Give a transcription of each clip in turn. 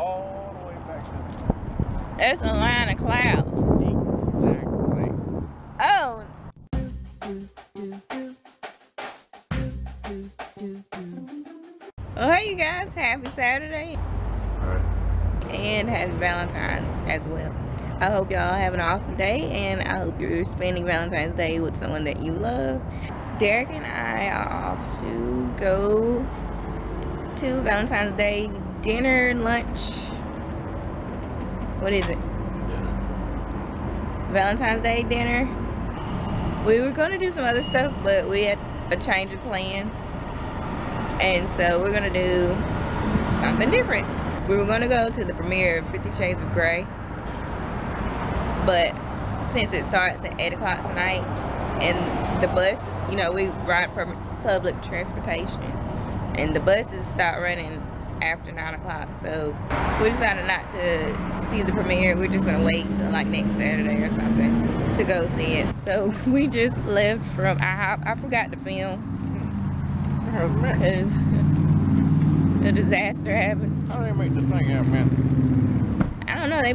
all the way back this way. That's a line of clouds. Exactly. Oh. Well, hey you guys, happy Saturday. And happy Valentine's as well. I hope y'all have an awesome day, and I hope you're spending Valentine's Day with someone that you love. Derek and I are off to go to Valentine's Day dinner, lunch. What is it? Dinner. Valentine's Day dinner. We were going to do some other stuff, but we had a change of plans. And so we're going to do something different. We were going to go to the premiere of 50 Shades of Grey, but since it starts at 8 o'clock tonight and the buses, you know, we ride public transportation, and the buses start running after 9 o'clock, so we decided not to see the premiere. We're just going to wait till like next Saturday or something to go see it. So we just left from IHOP. I forgot to film because the disaster happened. How do they make this thing out of mint? I don't know. They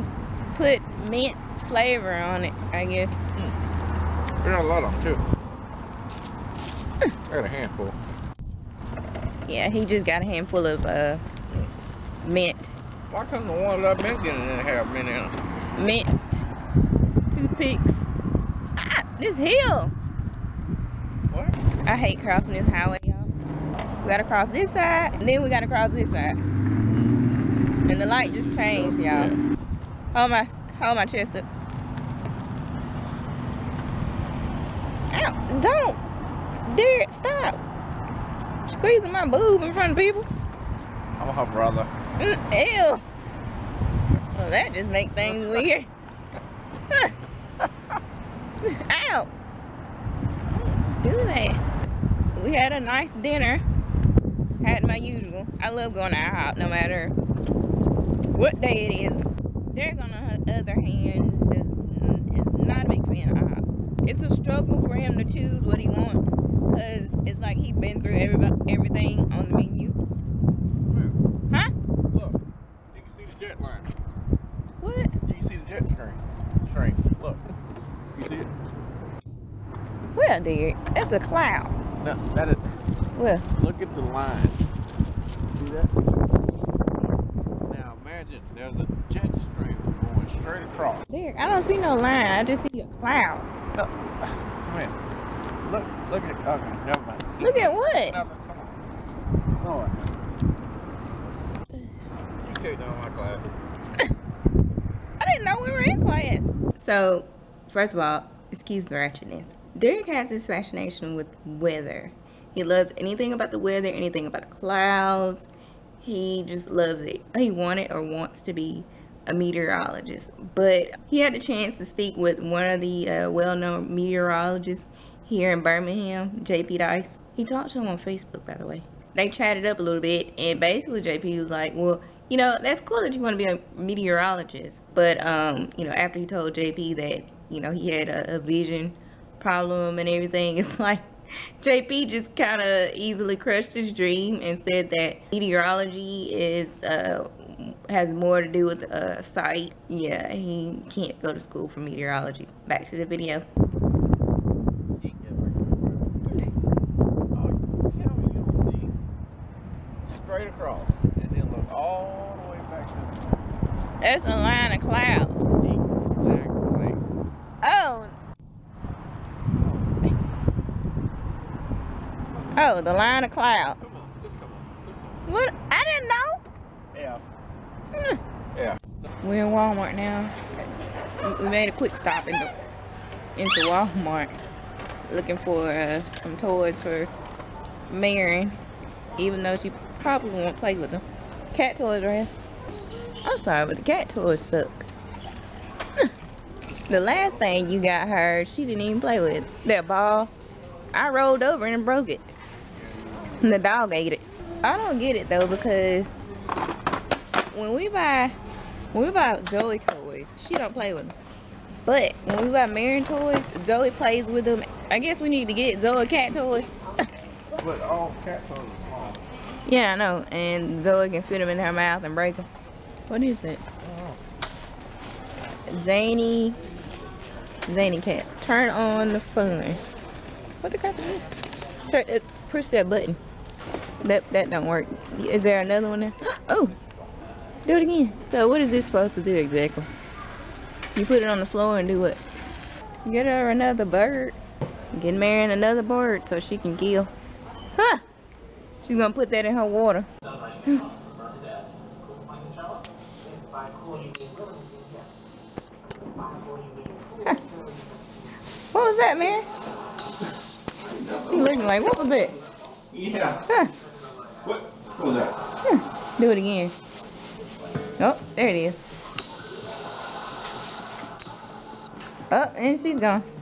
put mint flavor on it, I guess. They got a lot on them, too. I got a handful. Yeah, he just got a handful of mint. Why couldn't the ones I've been getting have mint in them? Mint. Toothpicks. Ah, this hill. What? I hate crossing this highway. We gotta cross this side, and then we gotta cross this side. And the light just changed, y'all. Hold my chest up. Ow, don't! Derek, stop! Squeezing my boob in front of people. I'm her brother. Ew! Well, that just makes things weird. Ow! Don't do that. We had a nice dinner. Had my usual. I love going to IHOP no matter what day it is. Derek, on the other hand, is not a big fan of IHOP. It's a struggle for him to choose what he wants, because it's like he's been through everything on the menu. Look. Huh? Look, you can see the jet line. What? You can see the jet train. Look. You see it? Well, Derek, that's a cloud. No, that is. Where? Look at the line. See that? Now imagine there's a jet stream going straight across. Derek, I don't see no line. I just see clouds. No, come here. Look at it. Okay, never mind. Look at what? Nothing. Come on. Lord. You kicked out of my class. I didn't know we were in class. So, first of all, excuse the ratchetness. Derek has this fascination with weather. He loves anything about the weather, anything about the clouds. He just loves it. He wanted or wants to be a meteorologist, but he had the chance to speak with one of the well-known meteorologists here in Birmingham, JP Dykes. He talked to him on Facebook, by the way. They chatted up a little bit, and basically JP was like, well, you know, that's cool that you want to be a meteorologist, but you know, after he told JP that, you know, he had a vision problem and everything, it's like JP just kind of easily crushed his dream and said that meteorology is has more to do with sight. Yeah, he can't go to school for meteorology. Back to the video. Tell me you'll see straight across and then look all the way back this way. That's a line of clouds. Exactly. Oh. Oh, the line of clouds. Come on, just come on. Just come on. What? I didn't know. Yeah. Yeah. We're in Walmart now. We made a quick stop into Walmart, looking for some toys for Maren, even though she probably won't play with them. Cat toys are here. I'm sorry, but the cat toys suck. The last thing you got her, she didn't even play with that ball. I rolled over and broke it. And the dog ate it. I don't get it though, because when we buy Zoe toys, she don't play with them. But when we buy Maren toys, Zoe plays with them. I guess we need to get Zoe cat toys. But all cat toys are small. Yeah, I know. And Zoe can fit them in her mouth and break them. What is it? Oh. Zany cat. Turn on the fun. What the crap is this? Turn it. Push that button. That don't work. Is there another one there? Oh, do it again. So what is this supposed to do exactly? You put it on the floor and do what? Get her another bird. Get Maren another bird so she can kill. Huh? She's gonna put that in her water. What was that, man? She's looking like, what was that? Yeah. Huh. What was that? Huh. Do it again. Oh, there it is. Oh, and she's gone.